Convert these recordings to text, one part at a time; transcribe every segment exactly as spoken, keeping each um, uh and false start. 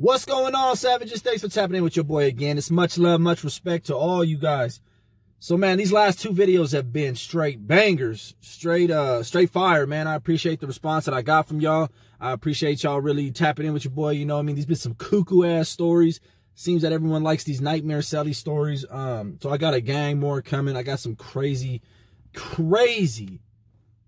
What's going on, Savages? Thanks for tapping in with your boy again. It's much love, much respect to all you guys. So, man, these last two videos have been straight bangers, straight uh, straight fire, man. I appreciate the response that I got from y'all. I appreciate y'all really tapping in with your boy. You know what I mean? There's been some cuckoo-ass stories. Seems that everyone likes these nightmare Sally stories. Um, so I got a gang more coming. I got some crazy, crazy,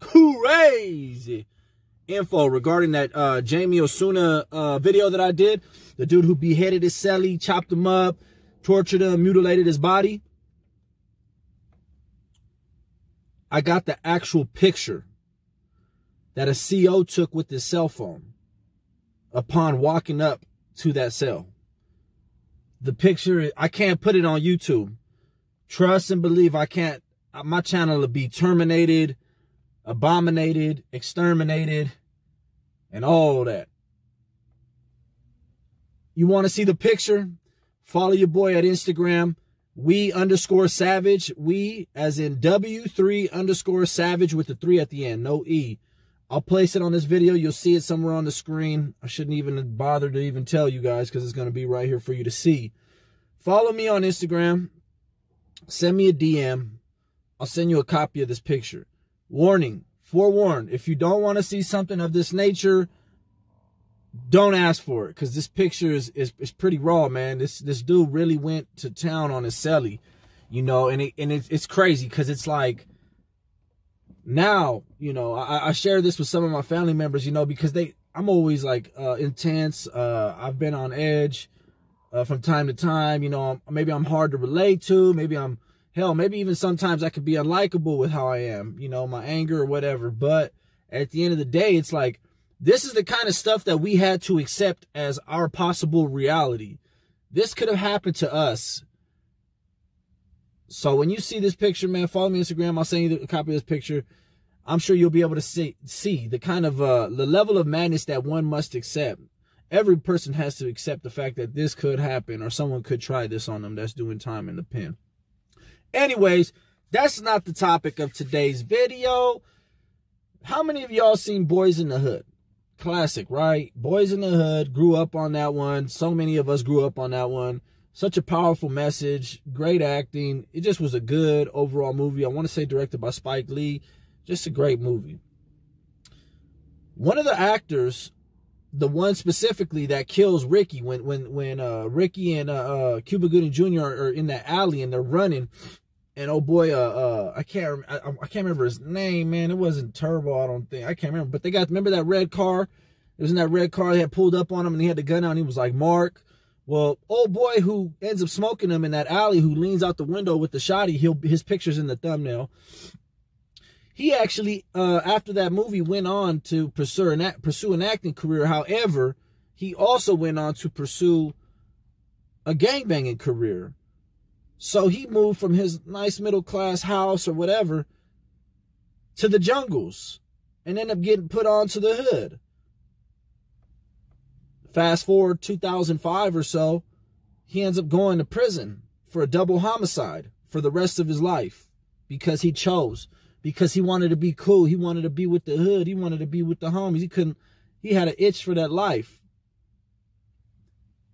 crazy info regarding that uh, Jamie Osuna uh, video that I did. The dude who beheaded his cellie, chopped him up, tortured him, mutilated his body. I got the actual picture that a C O took with his cell phone upon walking up to that cell. The picture, I can't put it on YouTube. Trust and believe I can't. My channel will be terminated, abominated, exterminated, and all that. You want to see the picture? Follow your boy at Instagram, we underscore savage, we as in W three underscore savage with the three at the end, no E. I'll place it on this video. You'll see it somewhere on the screen. I shouldn't even bother to even tell you guys because it's going to be right here for you to see. Follow me on Instagram. Send me a D M. I'll send you a copy of this picture. Warning, forewarned, if you don't want to see something of this nature, don't ask for it, because this picture is, is, is pretty raw, man. This this dude really went to town on his cellie, you know, and, it, and it, it's crazy because it's like, now, you know, I, I share this with some of my family members, you know, because they, I'm always like uh, intense. Uh, I've been on edge uh, from time to time, you know, maybe I'm hard to relate to, maybe I'm, hell, maybe even sometimes I could be unlikable with how I am, you know, my anger or whatever. But at the end of the day, it's like, this is the kind of stuff that we had to accept as our possible reality. This could have happened to us. So when you see this picture, man, follow me on Instagram. I'll send you a copy of this picture. I'm sure you'll be able to see, see the kind of, uh, the level of madness that one must accept. Every person has to accept the fact that this could happen or someone could try this on them that's doing time in the pen. Anyways, that's not the topic of today's video. How many of y'all seen Boys in the Hood? Classic, right? Boys in the Hood, grew up on that one. So many of us grew up on that one. Such a powerful message, great acting. It just was a good overall movie. I want to say directed by Spike Lee. Just a great movie. One of the actors, the one specifically that kills Ricky when when when uh, Ricky and uh, uh, Cuba Gooding Junior are in that alley and they're running, and oh boy, uh, uh, I can't I, I can't remember his name, man. It wasn't Turbo, I don't think. I can't remember, but they got remember that red car. It was in that red car. They had pulled up on him and he had the gun out. And he was like, "Mark." Well, old boy who ends up smoking him in that alley, who leans out the window with the shotty, he'll his picture's in the thumbnail. He actually, uh, after that movie, went on to pursue an, pursue an acting career. However, he also went on to pursue a gangbanging career. So he moved from his nice middle-class house or whatever to the jungles and ended up getting put onto the hood. Fast forward two thousand five or so, he ends up going to prison for a double homicide for the rest of his life because he chose. Because he wanted to be cool. He wanted to be with the hood. He wanted to be with the homies. He couldn't, he had an itch for that life.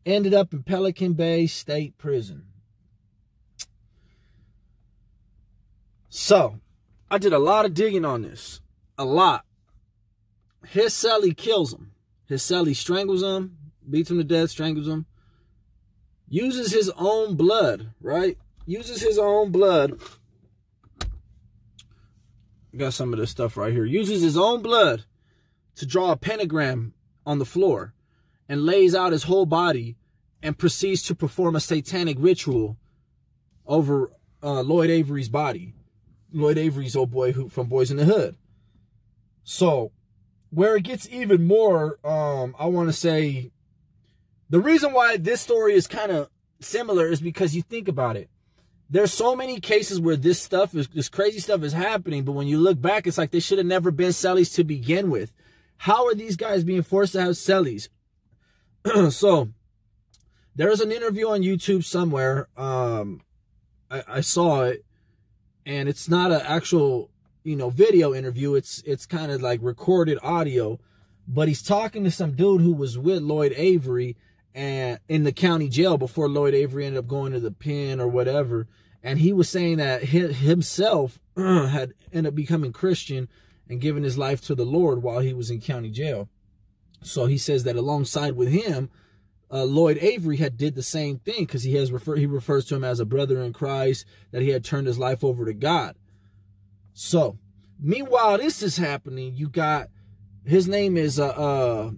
Ended up in Pelican Bay State Prison. So, I did a lot of digging on this. A lot. His cellie kills him. His cellie strangles him, beats him to death, strangles him. Uses his own blood, right? Uses his own blood. Got some of this stuff right here. Uses his own blood to draw a pentagram on the floor and lays out his whole body and proceeds to perform a satanic ritual over uh, Lloyd Avery's body. Lloyd Avery's old boy who from Boys in the Hood. So where it gets even more, um, I want to say the reason why this story is kind of similar is because you think about it. There's so many cases where this stuff, is, this crazy stuff is happening, but when you look back, it's like they should have never been cellies to begin with. How are these guys being forced to have cellies? So, there's an interview on YouTube somewhere. Um, I, I saw it, and it's not an actual, you know, video interview. It's it's kind of like recorded audio, but he's talking to some dude who was with Lloyd Avery, and in the county jail before Lloyd Avery ended up going to the pen or whatever. And he was saying that he himself uh, had ended up becoming Christian and giving his life to the Lord while he was in county jail. So he says that alongside with him, uh, Lloyd Avery had did the same thing, because he has referred, he refers to him as a brother in Christ, that he had turned his life over to God. So meanwhile, this is happening. You got, his name is uh, uh,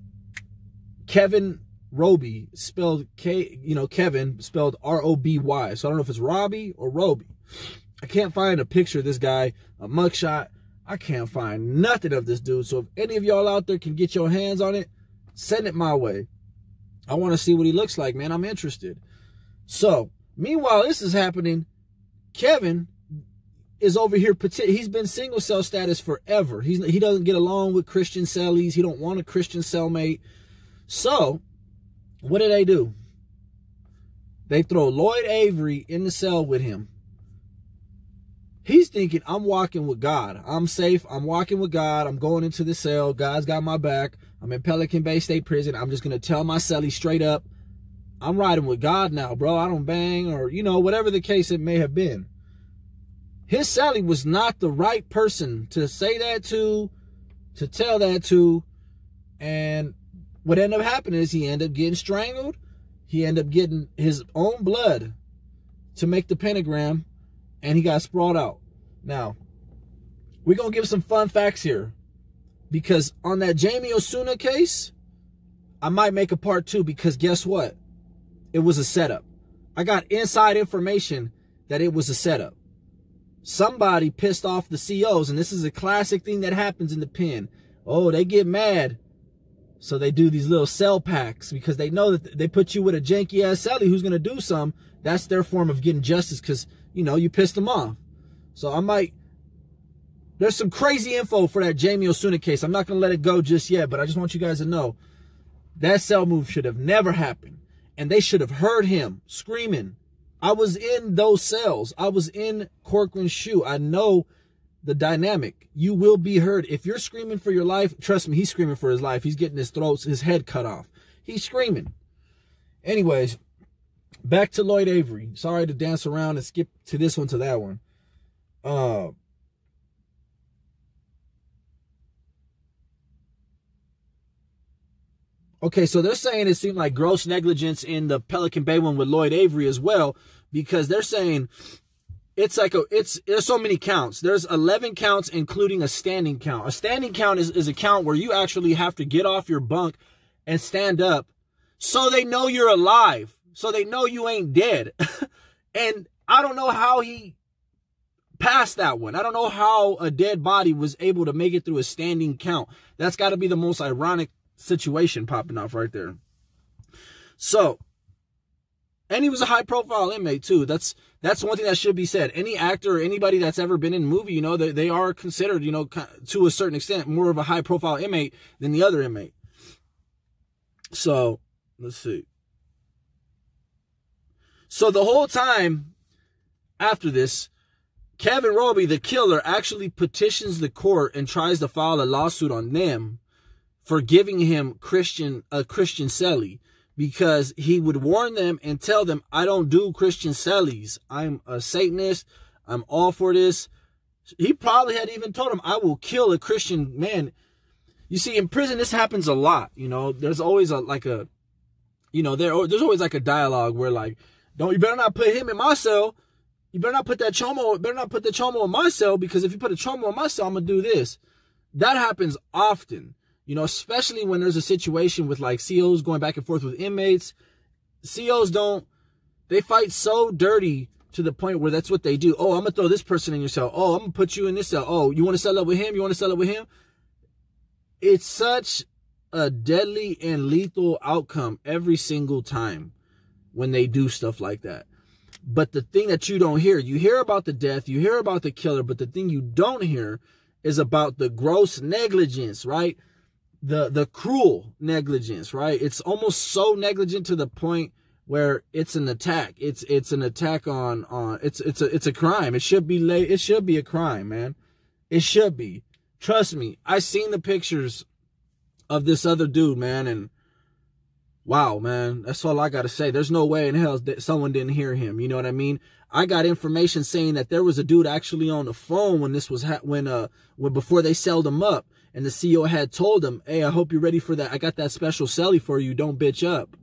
Kevin Roby, spelled K, you know, Kevin spelled R O B Y. So I don't know if it's Robbie or Roby. I can't find a picture of this guy, a mugshot. I can't find nothing of this dude. So if any of y'all out there can get your hands on it, send it my way. I want to see what he looks like, man. I'm interested. So meanwhile, this is happening. Kevin is over here. He's been single cell status forever. He's, he doesn't get along with Christian cellies. He don't want a Christian cellmate. So what did they do? They throw Lloyd Avery in the cell with him. He's thinking, I'm walking with God. I'm safe. I'm walking with God. I'm going into the cell. God's got my back. I'm in Pelican Bay State Prison. I'm just going to tell my cellie straight up, I'm riding with God now, bro. I don't bang, or, you know, whatever the case it may have been. His cellie was not the right person to say that to, to tell that to. And what ended up happening is he ended up getting strangled. He ended up getting his own blood to make the pentagram. And he got sprawled out. Now, we're going to give some fun facts here, because on that Jamie Osuna case, I might make a part two, because guess what? It was a setup. I got inside information that it was a setup. Somebody pissed off the C Os, and this is a classic thing that happens in the pen. Oh, they get mad. So they do these little cell packs, because they know that they put you with a janky-ass cellie who's going to do some. That's their form of getting justice, because, you know, you pissed them off. So I might, there's some crazy info for that Jamie Osuna case. I'm not going to let it go just yet, but I just want you guys to know that cell move should have never happened. And they should have heard him screaming. I was in those cells. I was in Corcoran's shoe. I know the dynamic. You will be heard. If you're screaming for your life, trust me, he's screaming for his life. He's getting his throat, his head cut off. He's screaming. Anyways, back to Lloyd Avery. Sorry to dance around and skip to this one, to that one. Uh, okay, so they're saying it seemed like gross negligence in the Pelican Bay one with Lloyd Avery as well, because they're saying it's like a, it's, there's so many counts. There's eleven counts, including a standing count. A standing count is, is a count where you actually have to get off your bunk and stand up so they know you're alive. So they know you ain't dead. And I don't know how he passed that one. I don't know how a dead body was able to make it through a standing count. That's got to be the most ironic situation popping off right there. So, and he was a high-profile inmate, too. That's that's one thing that should be said. Any actor or anybody that's ever been in a movie, you know, they, they are considered, you know, to a certain extent, more of a high-profile inmate than the other inmate. So, let's see. So the whole time after this, Kevin Roby, the killer, actually petitions the court and tries to file a lawsuit on them for giving him Christian a Christian cellie, because he would warn them and tell them, I don't do Christian cellies. I'm a Satanist. I'm all for this. He probably had even told him, I will kill a Christian man. You see, in prison, this happens a lot. You know, there's always a, like a, you know, there, there's always like a dialogue where like, Don't you better not put him in my cell. You better not put that chomo. Better not put the chomo in my cell, because if you put a chomo in my cell, I'm gonna do this. That happens often, you know, especially when there's a situation with like C Os going back and forth with inmates. C Os don't. They fight so dirty to the point where that's what they do. Oh, I'm gonna throw this person in your cell. Oh, I'm gonna put you in this cell. Oh, you want to settle up with him? You want to settle up with him? It's such a deadly and lethal outcome every single time when they do stuff like that. But the thing that you don't hear, you hear about the death, you hear about the killer, but the thing you don't hear is about the gross negligence, right? The, the cruel negligence, right? It's almost so negligent to the point where it's an attack. It's, it's an attack on, on, it's, it's a, it's a crime. It should be late. It should be a crime, man. It should be. Trust me. I seen the pictures of this other dude, man. And wow, man, that's all I got to say. There's no way in hell that someone didn't hear him. You know what I mean? I got information saying that there was a dude actually on the phone when this was ha when uh when before they selled him up, and the C E O had told him, "Hey, I hope you're ready for that. I got that special celly for you. Don't bitch up."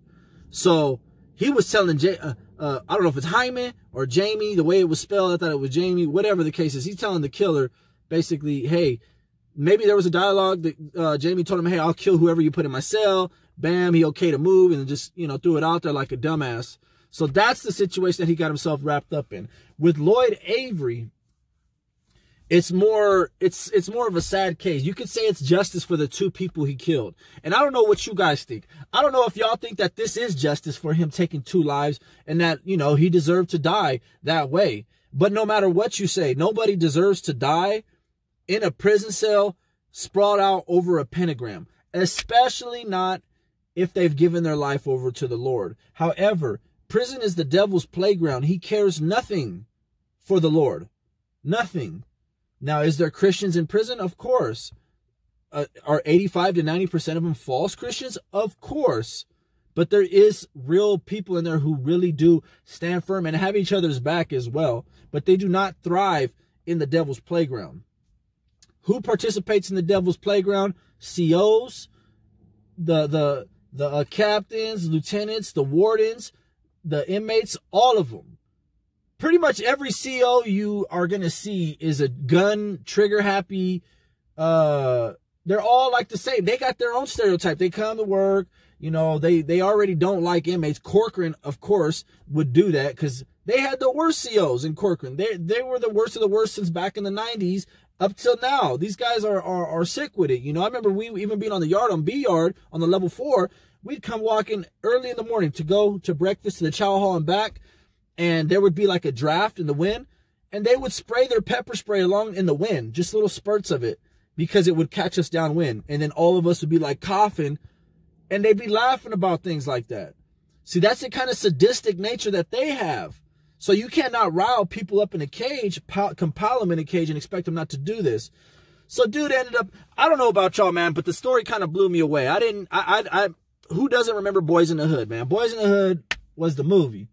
So he was telling J uh, uh, I don't know if it's Jaime or Jamie, the way it was spelled. I thought it was Jamie. Whatever the case is, he's telling the killer basically, "Hey, maybe there was a dialogue that uh, Jamie told him, hey, I'll kill whoever you put in my cell." Bam, he okay to move and just, you know, threw it out there like a dumbass. So that's the situation that he got himself wrapped up in. With Lloyd Avery, it's more, it's, it's more of a sad case. You could say it's justice for the two people he killed. And I don't know what you guys think. I don't know if y'all think that this is justice for him taking two lives and that, you know, he deserved to die that way. But no matter what you say, nobody deserves to die in a prison cell sprawled out over a pentagram, especially not if they've given their life over to the Lord. However, prison is the devil's playground. He cares nothing for the Lord. Nothing. Now, is there Christians in prison? Of course. Uh, are eighty-five to ninety percent of them false Christians? Of course. But there is real people in there who really do stand firm and have each other's back as well. But they do not thrive in the devil's playground. Who participates in the devil's playground? C Os, the the the uh, captains, lieutenants, the wardens, the inmates, all of them. Pretty much every C O you are going to see is a gun, trigger happy. Uh, they're all like the same. They got their own stereotype. They come to work. You know, they, they already don't like inmates. Corcoran, of course, would do that because they had the worst C Os in Corcoran. They, they were the worst of the worst since back in the nineties. Up till now, these guys are, are are sick with it. You know, I remember we even being on the yard, on B yard, on the level four, we'd come walking early in the morning to go to breakfast to the chow hall and back, and there would be like a draft in the wind, and they would spray their pepper spray along in the wind, just little spurts of it, because it would catch us downwind, and then all of us would be like coughing, and they'd be laughing about things like that. See, that's the kind of sadistic nature that they have. So you cannot rile people up in a cage, compile them in a cage, and expect them not to do this. So dude ended up, I don't know about y'all, man, but the story kind of blew me away. I didn't, I, I, I, who doesn't remember Boys in the Hood, man? Boys in the Hood was the movie.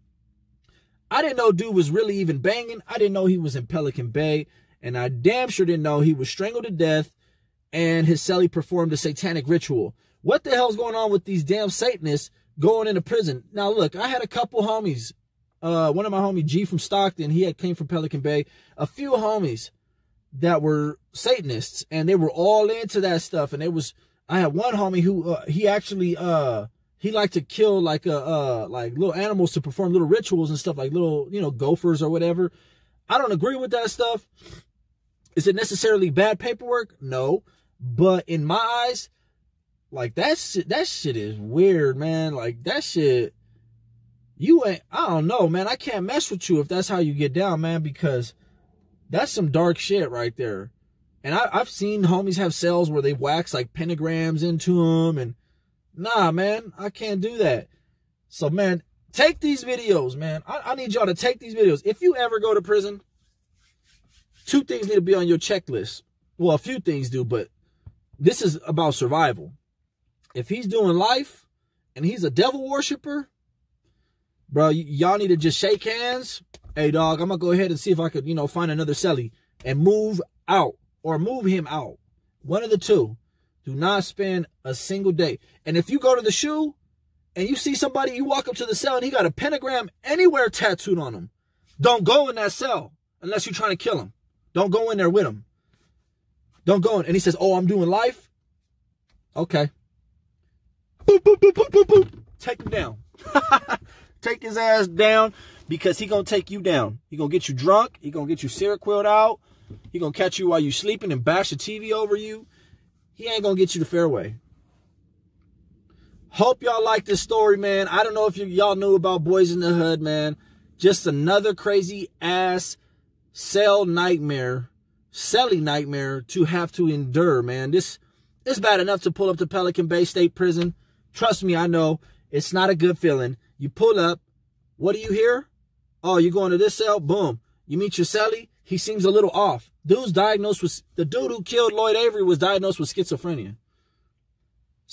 I didn't know dude was really even banging. I didn't know he was in Pelican Bay, and I damn sure didn't know he was strangled to death, and his cellie performed a satanic ritual. What the hell's going on with these damn Satanists going into prison? Now look, I had a couple homies. Uh, one of my homie G from Stockton, he had came from Pelican Bay, a few homies that were Satanists, and they were all into that stuff. And it was, I had one homie who, uh, he actually, uh, he liked to kill like, a, uh, like little animals to perform little rituals and stuff, like little, you know, gophers or whatever. I don't agree with that stuff. Is it necessarily bad paperwork? No. But in my eyes, like that shit, that shit is weird, man. Like that shit. You ain't, I don't know, man. I can't mess with you if that's how you get down, man, because that's some dark shit right there. And I, I've seen homies have cells where they wax like pentagrams into them, and nah, man, I can't do that. So, man, take these videos, man. I, I need y'all to take these videos. If you ever go to prison, two things need to be on your checklist. Well, a few things do, but this is about survival. If he's doing life and he's a devil worshiper, bro, y'all need to just shake hands. Hey, dog, I'm going to go ahead and see if I could, you know, find another celly and move out or move him out. One of the two. Do not spend a single day. And if you go to the shoe and you see somebody, you walk up to the cell and he got a pentagram anywhere tattooed on him, don't go in that cell unless you're trying to kill him. Don't go in there with him. Don't go in. And he says, oh, I'm doing life. Okay. Boop, boop, boop, boop, boop, boop. Take him down. Take his ass down, because he gonna take you down. He gonna get you drunk. He gonna get you Seroquel out. He gonna catch you while you sleeping and bash the T V over you. He ain't gonna get you the fairway. Hope y'all like this story, man. I don't know if y'all knew about Boys in the Hood, man. Just another crazy ass cell nightmare, celly nightmare to have to endure, man. This it's bad enough to pull up to Pelican Bay State Prison. Trust me, I know it's not a good feeling. You pull up, what do you hear? Oh, you're going to this cell? Boom. You meet your cellie, he seems a little off. Dude's diagnosed with, the dude who killed Lloyd Avery was diagnosed with schizophrenia.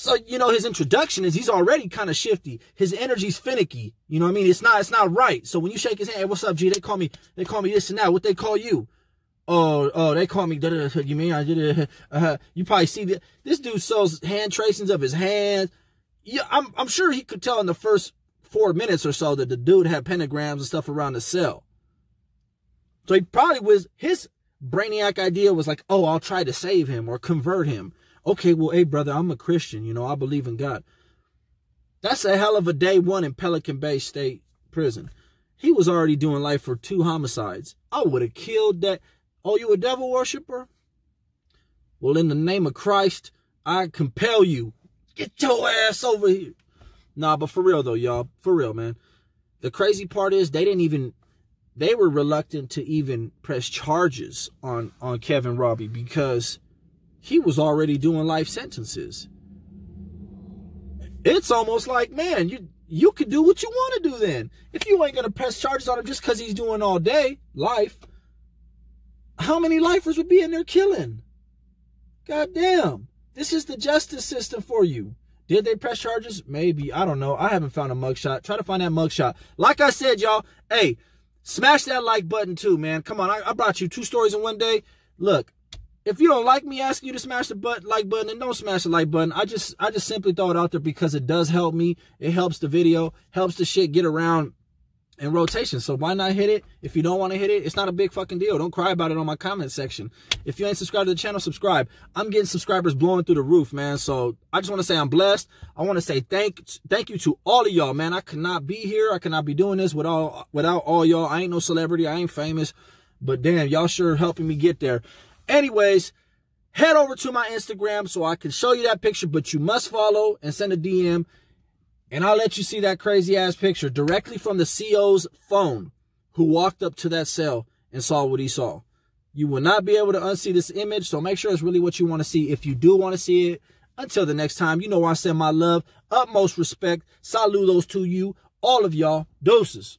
So, you know, his introduction is he's already kind of shifty. His energy's finicky. You know what I mean? It's not, it's not right. So when you shake his hand, hey, what's up, G? They call me, they call me this and that. What they call you? Oh, oh, they call me, da da da. You mean I did it? You probably see that this dude sells hand tracings of his hands. Yeah, I'm, I'm sure he could tell in the first four minutes or so that the dude had pentagrams and stuff around the cell. So he probably was, his brainiac idea was like, oh, I'll try to save him or convert him. Okay, well, hey, brother, I'm a Christian. You know, I believe in God. That's a hell of a day one in Pelican Bay State Prison. He was already doing life for two homicides. I would have killed that. Oh, you a devil worshiper? Well, in the name of Christ, I compel you. Get your ass over here. Nah, but for real, though, y'all. For real, man. The crazy part is they didn't even... They were reluctant to even press charges on, on Kevin Roby because... he was already doing life sentences. It's almost like, man, you you could do what you want to do then. If you ain't going to press charges on him just because he's doing all day life, how many lifers would be in there killing? Goddamn. This is the justice system for you. Did they press charges? Maybe. I don't know. I haven't found a mugshot. Try to find that mugshot. Like I said, y'all, hey, smash that like button too, man. Come on. I, I brought you two stories in one day. Look. If you don't like me asking you to smash the but like button, and don't smash the like button. I just I just simply throw it out there because it does help me. It helps the video, helps the shit get around in rotation. So why not hit it? If you don't want to hit it, it's not a big fucking deal. Don't cry about it on my comment section. If you ain't subscribed to the channel, subscribe. I'm getting subscribers blowing through the roof, man. So I just want to say I'm blessed. I want to say thank thank you to all of y'all, man. I could not be here. I could not be doing this without without all y'all. I ain't no celebrity. I ain't famous. But damn, y'all sure helping me get there. Anyways, head over to my Instagram so I can show you that picture, but you must follow and send a D M, and I'll let you see that crazy-ass picture directly from the C O's phone who walked up to that cell and saw what he saw. You will not be able to unsee this image, so make sure it's really what you want to see if you do want to see it. Until the next time, you know I send my love, utmost respect, saludos to you, all of y'all, deuces.